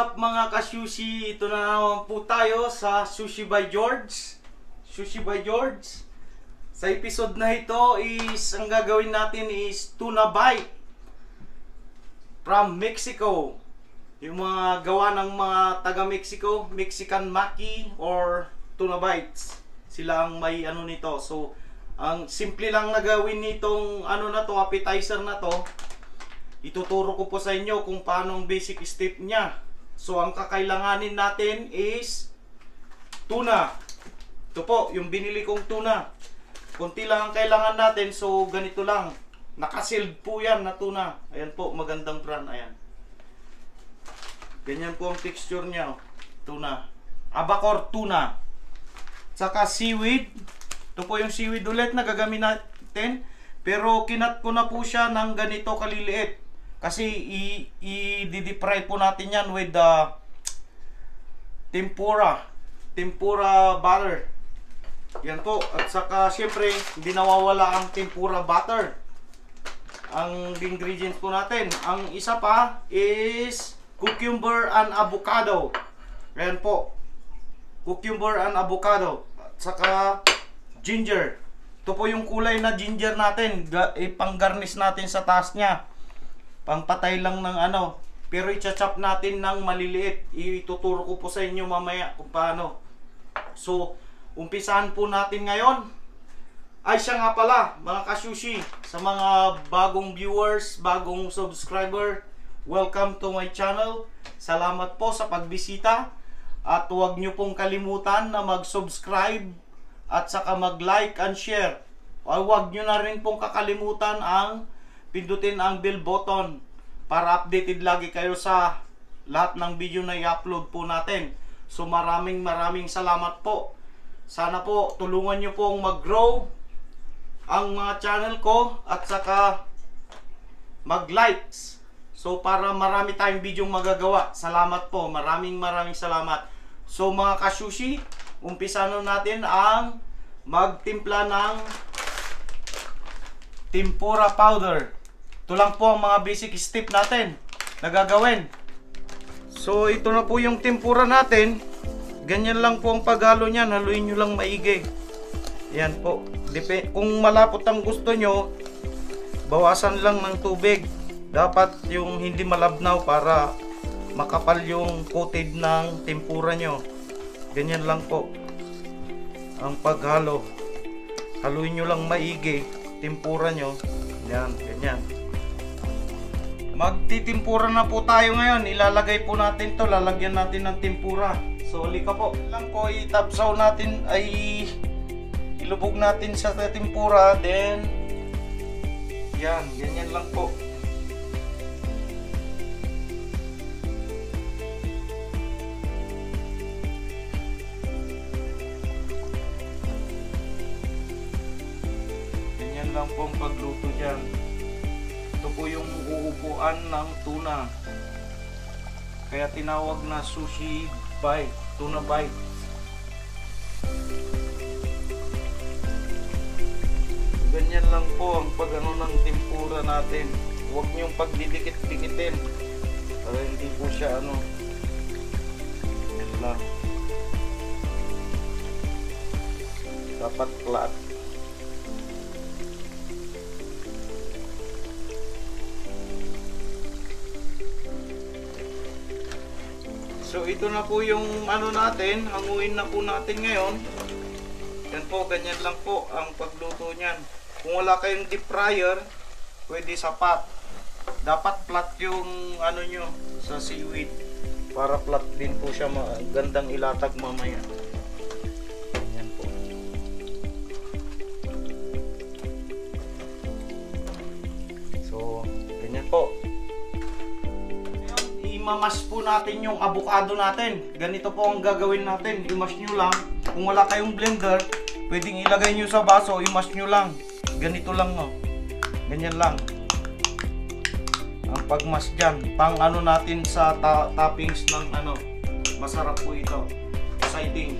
up mga ka-sushi? Ito na naman po tayo sa Sushi by George. Sushi by George. Sa episode na ito is, ang gagawin natin is tuna bite from Mexico. Yung mga gawa ng mga taga-Mexico, Mexican maki or tuna bites. Sila ang may ano nito. So, ang simple lang na gawin nitong ano na to, appetizer na to. Ituturo ko po sa inyo kung paano ang basic step niya. So, ang kakailanganin natin is tuna. Ito po, yung binili kong tuna. Kunti lang ang kailangan natin. So, ganito lang. Nakasealed po yan na tuna. Ayan po, magandang brand. Ayan. Ganyan po ang texture niya. Tuna. Abacor tuna. Saka seaweed. Ito po yung seaweed ulit na gagamitin natin. Pero, kinat ko na po siya ng ganito kaliliit. Kasi i-deep fry po natin yan with the tempura butter. Yan po. At saka syempre hindi nawawala ang tempura butter. Ang ingredients po natin. Ang isa pa is cucumber and avocado. Yan po. Cucumber and avocado. At saka ginger. Ito po yung kulay na ginger natin. Ipang-garnish natin sa taas niya. Pangpatay lang ng ano, pero i-chop natin ng maliliit. Ituturo ko po sa inyo mamaya kung paano. So, umpisahan po natin ngayon. Ay, siya nga pala, mga ka-sushi, sa mga bagong viewers, bagong subscriber, welcome to my channel. Salamat po sa pagbisita. At huwag nyo pong kalimutan na mag-subscribe at saka mag-like and share. Ay, huwag nyo na rin pong kakalimutan ang pindutin ang bell button para updated lagi kayo sa lahat ng video na i-upload po natin. So maraming salamat po. Sana po tulungan nyo pong mag-grow ang mga channel ko at saka mag-likes. So para marami tayong video magagawa. Salamat po. Maraming salamat. So mga ka-sushi, umpisa na natin ang magtimpla ng tempura powder. Ito lang po ang mga basic step natin na gagawin. So, ito na po yung tempura natin. Ganyan lang po ang paghalo niyan. Haluin nyo lang maigi. Yan po. Kung malapot ang gusto nyo, bawasan lang ng tubig. Dapat yung hindi malabnaw para makapal yung coated ng tempura nyo. Ganyan lang po ang paghalo. Haluin nyo lang maigi. Tempura nyo. Yan, ganyan. Magtitimpura na po tayo ngayon. Ilalagay po natin to, lalagyan natin ng tempura. So, lika po. Lang po itapsaw natin ay ilubog natin sa tempura, then yan, ganyan lang po. Ganyan lang po ang pagluto diyan. Ito po yung uupuan ng tuna. Kaya tinawag na sushi bite, tuna bite. Ganyan lang po ang pag-ano ng tempura natin. Huwag niyong pagdidikit-dikitin para hindi po siya ano. Ganyan lang. Dapat flat. So, ito na po yung ano natin, hanguin na po natin ngayon. Yan po, ganyan lang po ang pagluto niyan. Kung wala kayong deep fryer, pwede sa pot. Dapat flat yung ano nyo sa seaweed. Para flat din po siya, magandang ilatag mamaya. Yan po. So, ganyan po. I-mash po natin yung avocado natin. Ganito po ang gagawin natin. I-mash nyo lang. Kung wala kayong blender, pwedeng ilagay nyo sa baso. I-mash nyo lang. Ganito lang, no. Ganyan lang ang pag-mash dyan. Pang ano natin sa toppings ng ano. Masarap po ito. Exciting.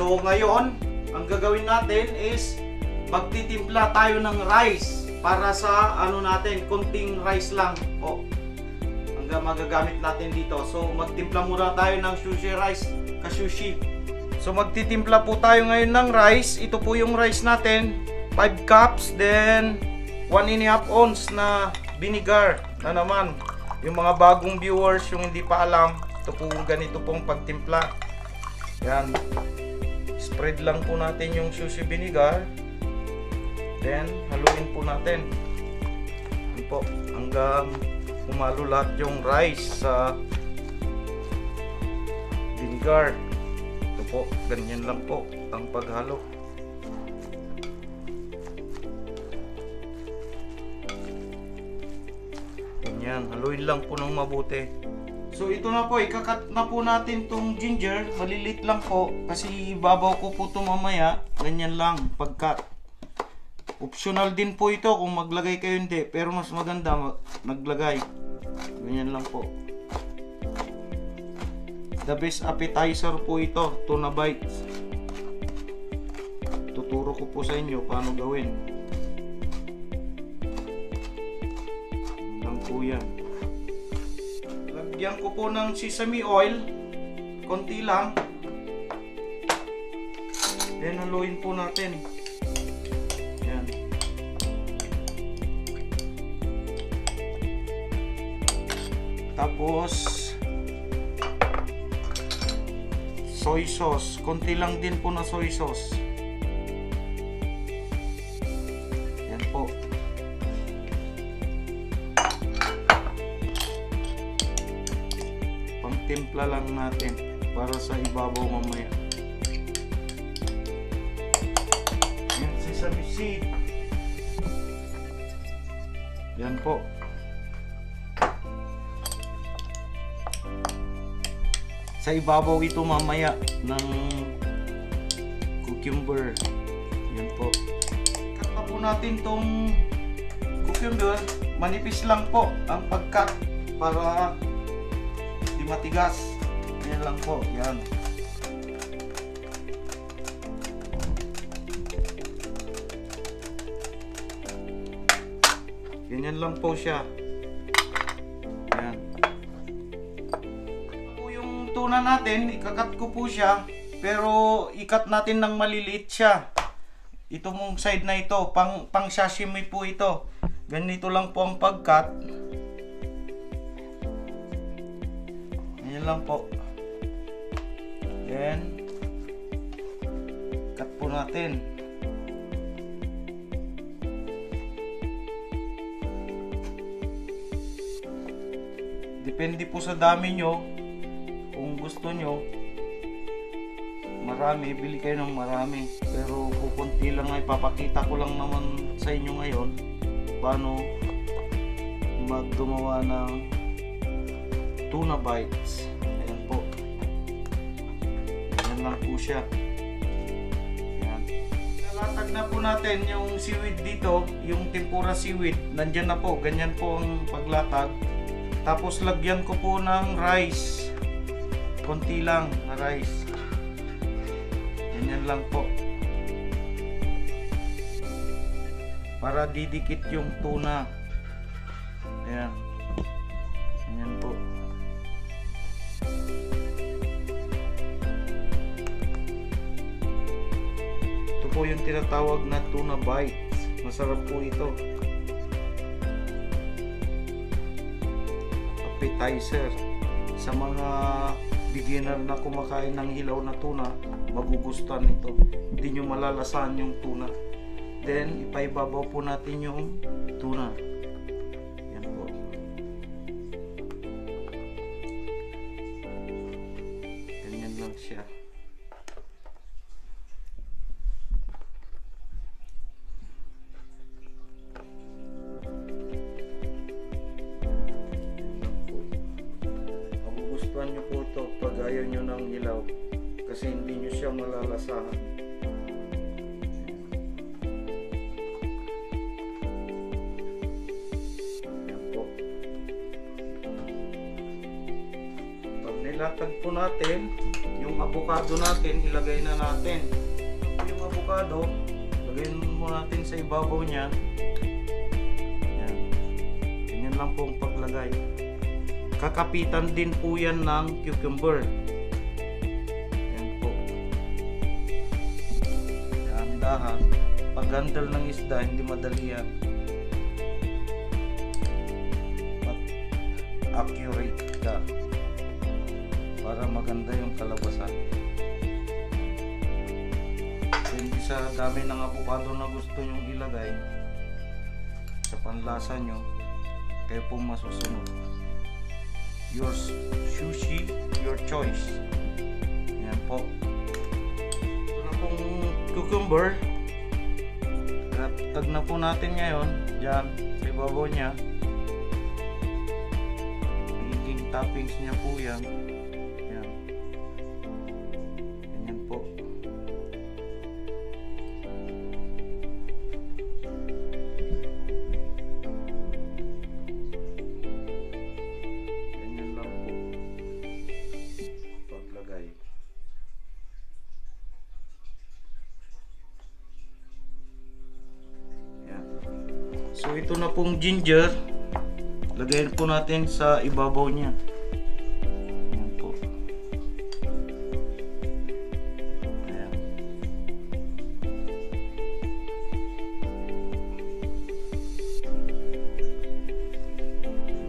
So ngayon, ang gagawin natin is magtitimpla tayo ng rice. Para sa ano natin, konting rice lang. O, magagamit natin dito. So magtimpla muna tayo ng sushi rice, kasushi. So magtitimpla po tayo ngayon ng rice. Ito po yung rice natin, 5 cups, then 1½ ounce na vinegar. Na naman, yung mga bagong viewers, yung hindi pa alam, ito po ganito pong pagtimpla. Yan, spread lang po natin yung sushi vinegar, then haluin po natin po hanggang humalo lahat yung rice sa vinegar. Ito po, ganyan lang po ang paghalo. Ganyan, haluin lang po ng mabuti. So ito na po, ikakat na po natin tong ginger, malilit lang po kasi ibabaw ko po ito mamaya. Ganyan lang pagkat. Optional din po ito kung maglagay kayo hindi, pero mas maganda naglagay. Ganyan lang po. The best appetizer po ito, tuna bites. Tuturo ko po sa inyo paano gawin. Lang po yan. Lagyan ko po ng sesame oil, konti lang. Then haluin po natin. Tapos soy sauce, konti lang din po na soy sauce. Yan po. Pangtimpla lang natin para sa ibabaw mamaya. Yan, sesame seed. Yan po. Sa ibabaw ito mamaya ng cucumber. Yan po. Cut na po natin tong cucumber. Manipis lang po ang pag-cut para di matigas. Yan lang po. Yan. Ganyan lang po siya. Tuna natin, ikakat ko po siya, pero ikat natin ng maliliit siya. Ito mong side na ito, pang sashimi po ito. Ganito lang po ang pagkat. Ganyan lang po. Then cut po natin. Depende po sa dami nyo. Kung gusto nyo marami, bili kayo ng marami, pero kukunti lang ay papakita ko lang naman sa inyo ngayon paano magdumawa ng tuna bites. Ayan po, ayan lang po siya. Ayan, nalatag na po natin yung seaweed dito, yung tempura seaweed, nandyan na po. Ganyan po ang paglatag. Tapos lagyan ko po ng rice, konti lang na rice. Ganyan lang po. Para didikit yung tuna. Ayan. Ganyan po. Ito po yung tinatawag na tuna bites. Masarap po ito. Appetizer. Sa mga beginner na kumakain ng hilaw na tuna, magugustuhan nito. Hindi nyo malalasahan yung tuna. Then ipaibabaw po natin yung tuna. Yan po. Ganyan lang siya. Nyo po ito pag ayaw nyo ng hilaw kasi hindi nyo siya malalasahan. Yan po. Pag nilatag po natin yung avocado natin, ilagay na natin yung avocado, lagayin mo natin sa ibabaw niya. Yan, ganyan lang po ang paglagay. Kakapitan din po yan ng cucumber. Yan po. Dahan-dahan. Pag-handle ng isda, hindi madali yan. Accurate ka. Para maganda yung kalabasan. Hindi sa dami ng avocado na gusto nyong ilagay sa panlasa nyo, kayo po masusunod. Your sushi, your choice. Ayan po. Ito na pong cucumber. Tag na po natin ngayon. Diyan, sa ibabaw niya. Magiging toppings niya po yan. Ayan. Ayan po. So ito na pong ginger, lagayin po natin sa ibabaw niya. Ayan po. Ayan.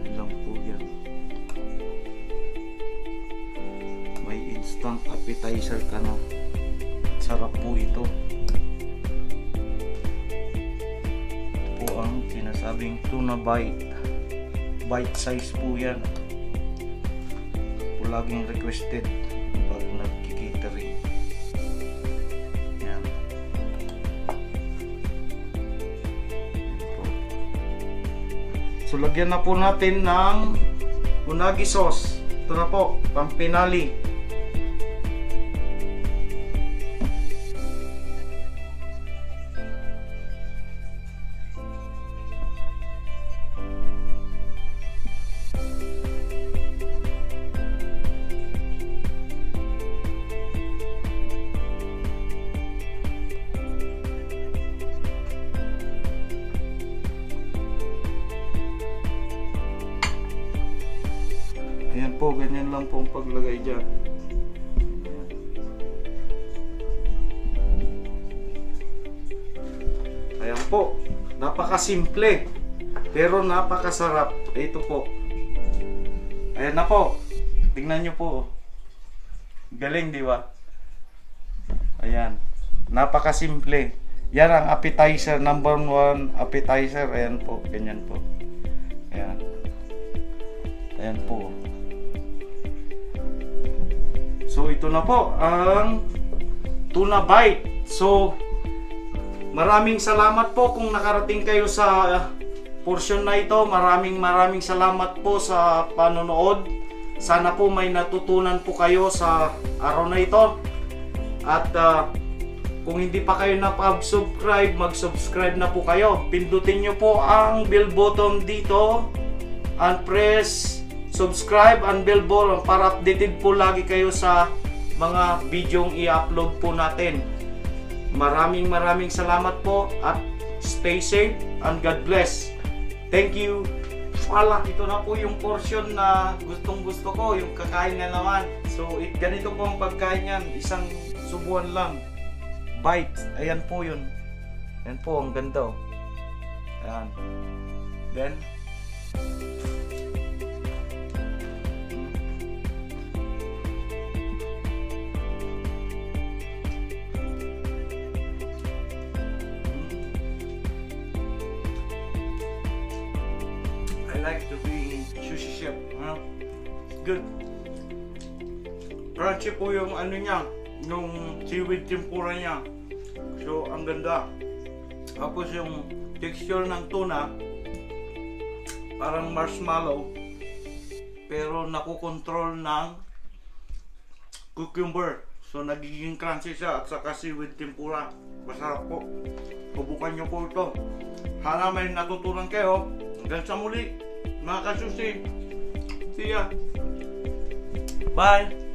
Ilang po yan. May instant appetizer ka na. Sarap po ito. Ang sinasabing tuna bite, bite size po yan, po laging requested pag nagkikitering. Yan. So lagyan na po natin ng unagi sauce. Ito na po, pang pinali. Ayan po, ganyan lang po ang paglagay dyan. Ayan po, napakasimple pero napakasarap. Ito po. Ayan na po. Tingnan nyo po. Galing, di ba? Ayan. Napakasimple. Yan ang appetizer, number 1 appetizer. Ayan po, ganyan po. Ayan. Ayan po. So ito na po ang tuna bite. So maraming salamat po kung nakarating kayo sa portion na ito. Maraming salamat po sa panonood. Sana po may natutunan po kayo sa araw na ito. At kung hindi pa kayo napa-subscribe, mag-subscribe na po kayo. Pindutin nyo po ang bell button dito and press subscribe and bell button para updated po lagi kayo sa mga videong i-upload po natin. Maraming salamat po at stay safe and God bless. Thank you. Wala, ito na po yung portion na gustong gusto ko, yung kakain na naman. So ganito po ang pagkain yan, isang subuan lang. Bite, ayan po yun. Ayan po, ang ganda. Ayan. Then like to be sushi chef, huh? Good. Crunchy po yung ano niya, yung seaweed tempura niya. So ang ganda. Tapos yung texture ng tuna, parang marshmallow, pero nakukontrol ng cucumber. So nagiging crunchy siya at saka seaweed tempura. Masarap po. Subukan nyo po ito. Sana may natutunan kayo. Hanggang sa muli. Mga kasusi. See ya. Bye.